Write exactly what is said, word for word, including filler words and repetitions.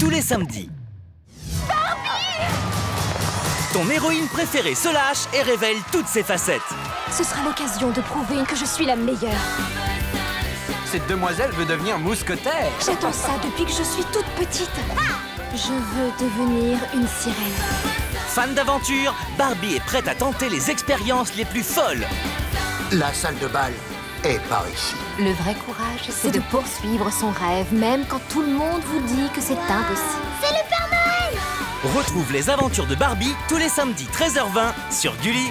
tous les samedis. Barbie! Ton héroïne préférée se lâche et révèle toutes ses facettes. Ce sera l'occasion de prouver que je suis la meilleure. Cette demoiselle veut devenir mousquetaire. J'attends ça depuis que je suis toute petite. Je veux devenir une sirène. Fan d'aventure, Barbie est prête à tenter les expériences les plus folles. La salle de bal est par ici. Le vrai courage, c'est de, de poursuivre son rêve, même quand tout le monde vous dit que c'est wow. impossible. C'est le Père Noël! Retrouve les aventures de Barbie tous les samedis treize heures vingt sur Gulli.